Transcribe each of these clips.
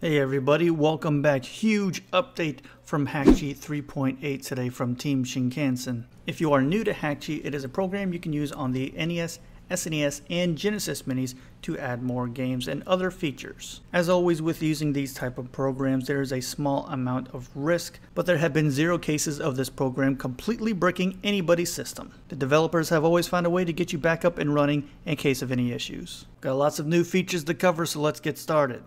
Hey everybody, welcome back. Huge update from Hakchi 3.8 today from Team Shinkansen. If you are new to Hakchi, it is a program you can use on the NES, SNES, and Genesis Minis to add more games and other features. As always with using these type of programs, there is a small amount of risk, but there have been zero cases of this program completely bricking anybody's system. The developers have always found a way to get you back up and running in case of any issues. Got lots of new features to cover, so let's get started.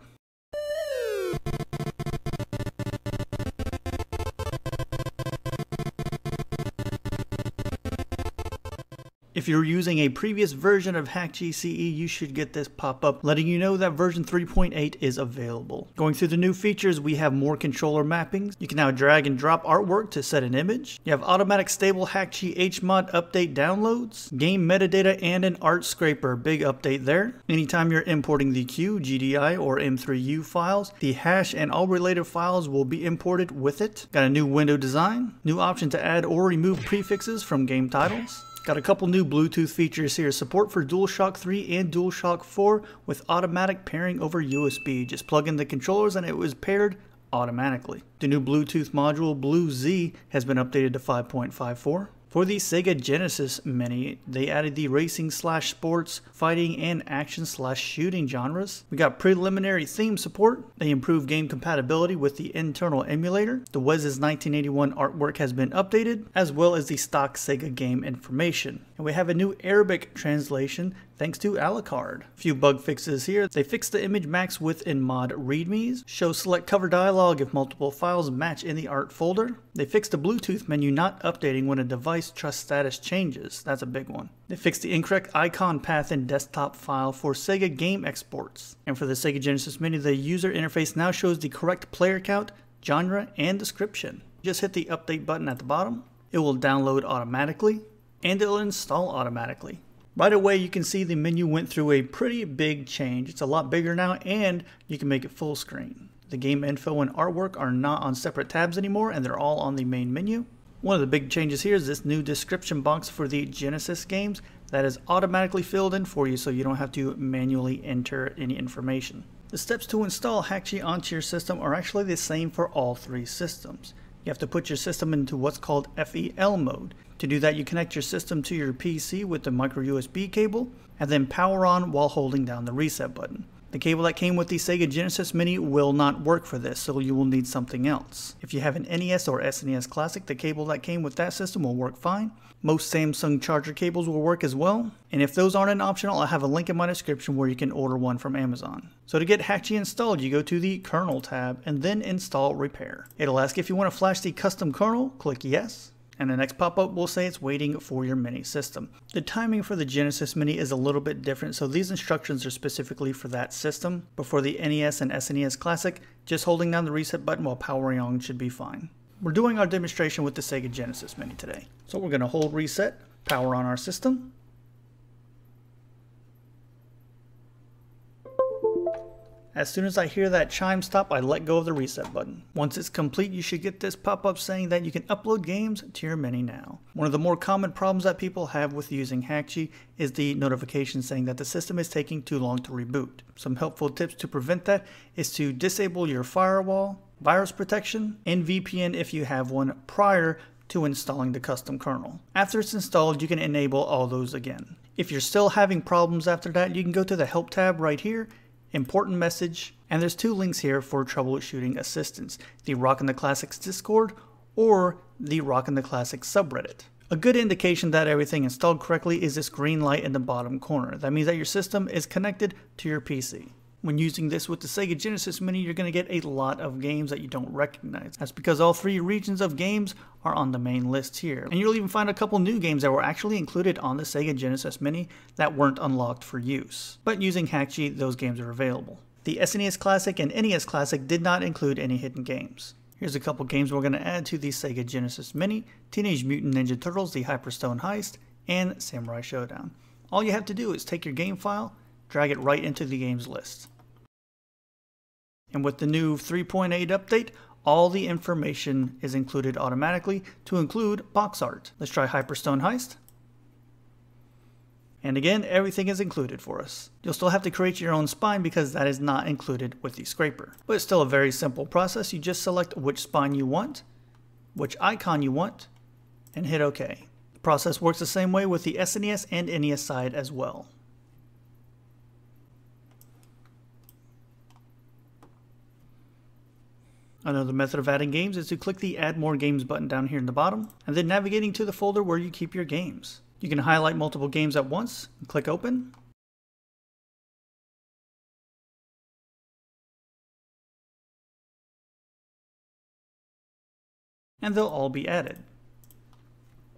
If you're using a previous version of Hakchi CE, you should get this pop-up letting you know that version 3.8 is available. Going through the new features, we have more controller mappings. You can now drag and drop artwork to set an image. You have automatic stable Hakchi HMOD update downloads, game metadata, and an art scraper. Big update there. Anytime you're importing the Q, GDI, or M3U files, the hash and all related files will be imported with it. Got a new window design, new option to add or remove prefixes from game titles. Got a couple new Bluetooth features here. Support for DualShock 3 and DualShock 4 with automatic pairing over USB. Just plug in the controllers and it was paired automatically. The new Bluetooth module BlueZ has been updated to 5.54. For the Sega Genesis Mini, they added the racing/sports, fighting, and action/shooting genres. We got preliminary theme support. They improved game compatibility with the internal emulator. The DualShock's 1981 artwork has been updated, as well as the stock Sega game information. And we have a new Arabic translation thanks to Alucard. A few bug fixes here. They fixed the image max width in mod readmes. Show select cover dialog if multiple files match in the art folder. They fixed the Bluetooth menu not updating when a device trust status changes. That's a big one. They fixed the incorrect icon path in desktop file for Sega game exports. And for the Sega Genesis Mini, the user interface now shows the correct player count, genre, and description. Just hit the update button at the bottom. It will download automatically and it'll install automatically. Right away, you can see the menu went through a pretty big change. It's a lot bigger now, and you can make it full screen. The game info and artwork are not on separate tabs anymore, and they're all on the main menu. One of the big changes here is this new description box for the Genesis games that is automatically filled in for you, so you don't have to manually enter any information. The steps to install Hakchi onto your system are actually the same for all three systems. You have to put your system into what's called FEL mode. To do that, you connect your system to your PC with the micro USB cable and then power on while holding down the reset button. The cable that came with the Sega Genesis Mini will not work for this, so you will need something else. If you have an NES or SNES Classic, the cable that came with that system will work fine. Most Samsung charger cables will work as well. And if those aren't an option, I'll have a link in my description where you can order one from Amazon. So to get Hakchi installed, you go to the Kernel tab and then Install Repair. It'll ask if you want to flash the custom kernel, click yes. And the next pop-up will say it's waiting for your mini system. The timing for the Genesis Mini is a little bit different, so these instructions are specifically for that system. But for the NES and SNES Classic, just holding down the reset button while powering on should be fine. We're doing our demonstration with the Sega Genesis Mini today. So we're going to hold reset, power on our system. As soon as I hear that chime stop, I let go of the reset button. Once it's complete, you should get this pop-up saying that you can upload games to your Mini now. One of the more common problems that people have with using Hakchi is the notification saying that the system is taking too long to reboot. Some helpful tips to prevent that is to disable your firewall, virus protection, and VPN if you have one prior to installing the custom kernel. After it's installed, you can enable all those again. If you're still having problems after that, you can go to the Help tab right here, Important Message, and there's two links here for troubleshooting assistance, the Rockin' the Classics Discord or the Rockin' the Classics subreddit. A good indication that everything installed correctly is this green light in the bottom corner. That means that your system is connected to your PC. When using this with the Sega Genesis Mini, you're going to get a lot of games that you don't recognize. That's because all three regions of games are on the main list here. And you'll even find a couple new games that were actually included on the Sega Genesis Mini that weren't unlocked for use. But using Hakchi, those games are available. The SNES Classic and NES Classic did not include any hidden games. Here's a couple games we're going to add to the Sega Genesis Mini: Teenage Mutant Ninja Turtles, The Hyperstone Heist, and Samurai Showdown. All you have to do is take your game file, drag it right into the games list. And with the new 3.8 update, all the information is included automatically, to include box art. Let's try Hyperstone Heist. And again, everything is included for us. You'll still have to create your own spine because that is not included with the scraper. But it's still a very simple process. You just select which spine you want, which icon you want, and hit OK. The process works the same way with the SNES and NES side as well. Another method of adding games is to click the Add More Games button down here in the bottom, and then navigating to the folder where you keep your games. You can highlight multiple games at once, and click Open. And they'll all be added.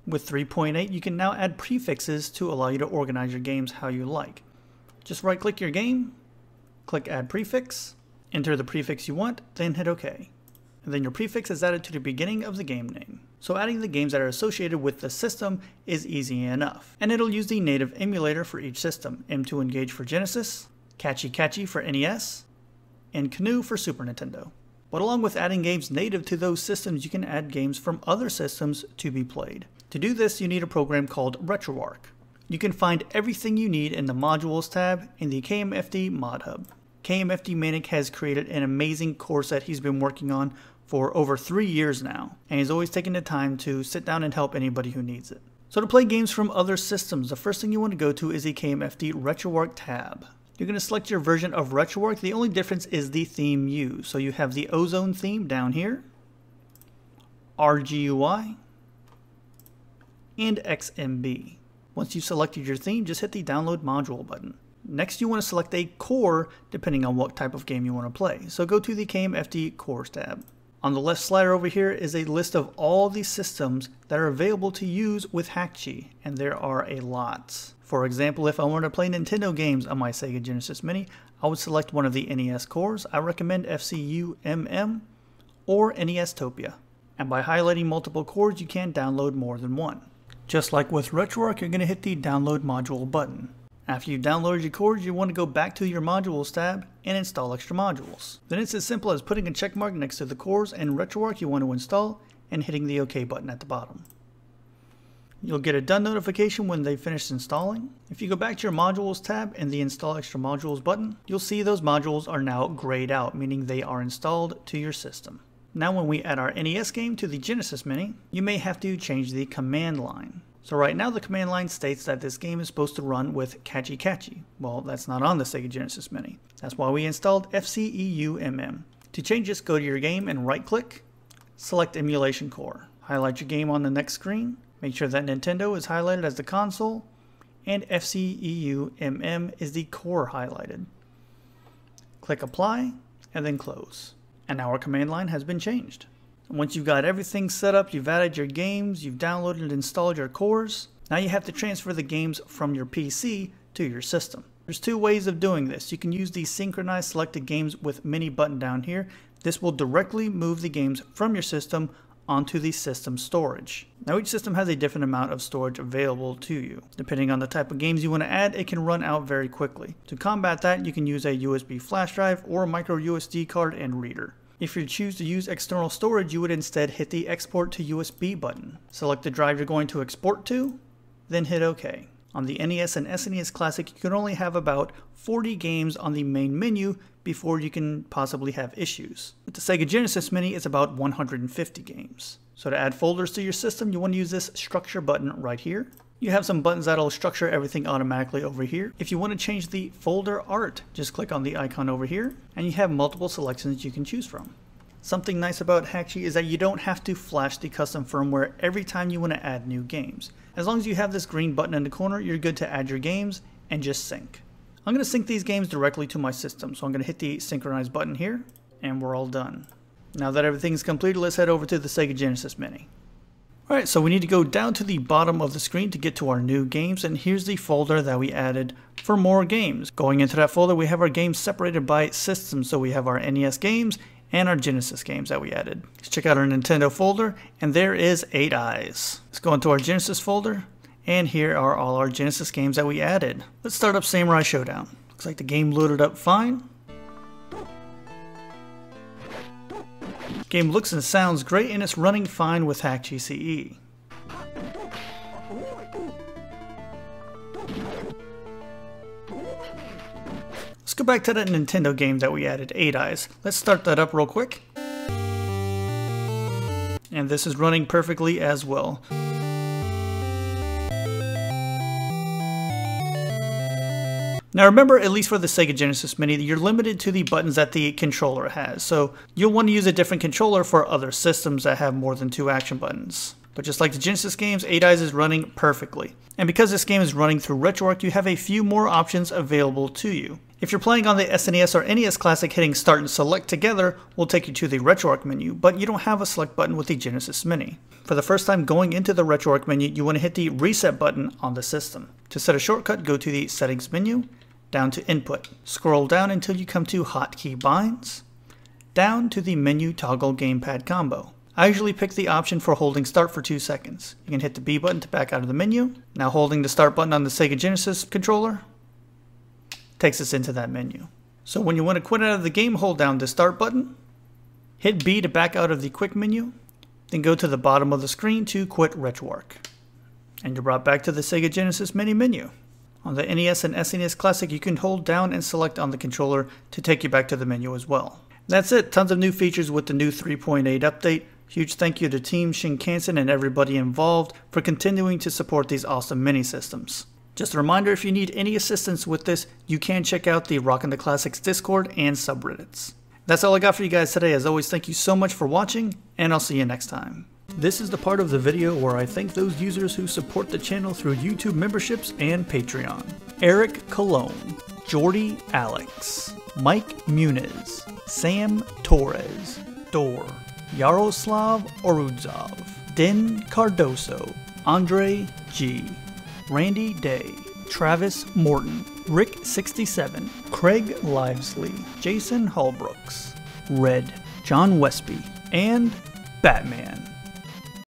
With 3.8, you can now add prefixes to allow you to organize your games how you like. Just right-click your game, click Add Prefix, enter the prefix you want, then hit OK. And then your prefix is added to the beginning of the game name. So adding the games that are associated with the system is easy enough. And it'll use the native emulator for each system. M2 Engage for Genesis, Kachikachi for NES, and Canoe for Super Nintendo. But along with adding games native to those systems, you can add games from other systems to be played. To do this, you need a program called RetroArch. You can find everything you need in the Modules tab in the KMFD Mod Hub. KMFD Manic has created an amazing course that he's been working on for over 3 years now, and he's always taking the time to sit down and help anybody who needs it. So to play games from other systems, the first thing you want to go to is the KMFD RetroArch tab. You're going to select your version of RetroArch. The only difference is the theme used. So you have the Ozone theme down here, RGUI, and XMB. Once you've selected your theme, just hit the Download Module button. Next, you want to select a core depending on what type of game you want to play. So go to the KMFD Cores tab. On the left slider over here is a list of all the systems that are available to use with Hakchi, and there are a lot. For example, if I wanted to play Nintendo games on my Sega Genesis Mini, I would select one of the NES cores. I recommend FCEUMM or NEStopia. And by highlighting multiple cores, you can download more than one. Just like with RetroArch, you're going to hit the Download Module button. After you've downloaded your cores, you want to go back to your Modules tab and install extra modules. Then it's as simple as putting a check mark next to the cores and RetroArch you want to install and hitting the OK button at the bottom. You'll get a done notification when they finish installing. If you go back to your Modules tab and the Install Extra Modules button, you'll see those modules are now grayed out, meaning they are installed to your system. Now when we add our NES game to the Genesis Mini, you may have to change the command line. So right now the command line states that this game is supposed to run with Kachikachi. Well, that's not on the Sega Genesis Mini. That's why we installed FCEUMM. To change this, go to your game and right click, select Emulation Core. Highlight your game on the next screen. Make sure that Nintendo is highlighted as the console and FCEUMM is the core highlighted. Click Apply and then Close. And now our command line has been changed. Once you've got everything set up, you've added your games, you've downloaded and installed your cores, now you have to transfer the games from your PC to your system. There's two ways of doing this. You can use the Synchronize Selected Games with Mini button down here. This will directly move the games from your system onto the system storage. Now each system has a different amount of storage available to you. Depending on the type of games you want to add, it can run out very quickly. To combat that, you can use a USB flash drive or a micro USB card and reader. If you choose to use external storage, you would instead hit the Export to USB button. Select the drive you're going to export to, then hit OK. On the NES and SNES Classic, you can only have about 40 games on the main menu before you can possibly have issues. With the Sega Genesis Mini, it's about 150 games. So to add folders to your system, you want to use this Structure button right here. You have some buttons that'll structure everything automatically over here. If you want to change the folder art, just click on the icon over here, and you have multiple selections you can choose from. Something nice about Hakchi is that you don't have to flash the custom firmware every time you want to add new games. As long as you have this green button in the corner, you're good to add your games and just sync. I'm going to sync these games directly to my system, so I'm going to hit the Synchronize button here, and we're all done. Now that everything's completed, let's head over to the Sega Genesis Mini. Alright, so we need to go down to the bottom of the screen to get to our new games, and here's the folder that we added for more games. Going into that folder, we have our games separated by system, so we have our NES games and our Genesis games that we added. Let's check out our Nintendo folder, and there is 8 Eyes. Let's go into our Genesis folder, and here are all our Genesis games that we added. Let's start up Samurai Showdown. Looks like the game loaded up fine. Game looks and sounds great, and it's running fine with Hakchi CE. go back to that Nintendo game that we added, 8 Eyes. Let's start that up real quick. And this is running perfectly as well. Now remember, at least for the Sega Genesis Mini, you're limited to the buttons that the controller has, so you'll want to use a different controller for other systems that have more than 2 action buttons. But just like the Genesis games, 8 Eyes is running perfectly. And because this game is running through RetroArch, you have a few more options available to you. If you're playing on the SNES or NES Classic, hitting Start and Select together will take you to the RetroArch menu, but you don't have a Select button with the Genesis Mini. For the first time going into the RetroArch menu, you want to hit the Reset button on the system. To set a shortcut, go to the Settings menu, down to Input. Scroll down until you come to Hotkey Binds, down to the Menu Toggle Gamepad Combo. I usually pick the option for holding Start for 2 seconds. You can hit the B button to back out of the menu. Now holding the Start button on the Sega Genesis controller takes us into that menu. So when you want to quit out of the game, hold down the Start button, hit B to back out of the quick menu, then go to the bottom of the screen to quit RetroArch. And you're brought back to the Sega Genesis Mini menu. On the NES and SNES Classic, you can hold down and select on the controller to take you back to the menu as well. That's it. Tons of new features with the new 3.8 update. Huge thank you to Team Shinkansen and everybody involved for continuing to support these awesome mini systems. Just a reminder, if you need any assistance with this, you can check out the Rockin' the Classics Discord and subreddits. That's all I got for you guys today. As always, thank you so much for watching, and I'll see you next time. This is the part of the video where I thank those users who support the channel through YouTube memberships and Patreon. Eric Colon, Jordy Alex, Mike Muniz, Sam Torres, Dor, Yaroslav Orudzov, Den Cardoso, Andre G, Randy Day, Travis Morton, Rick67, Craig Livesley, Jason Hallbrooks, Red, John Westby, and Batman.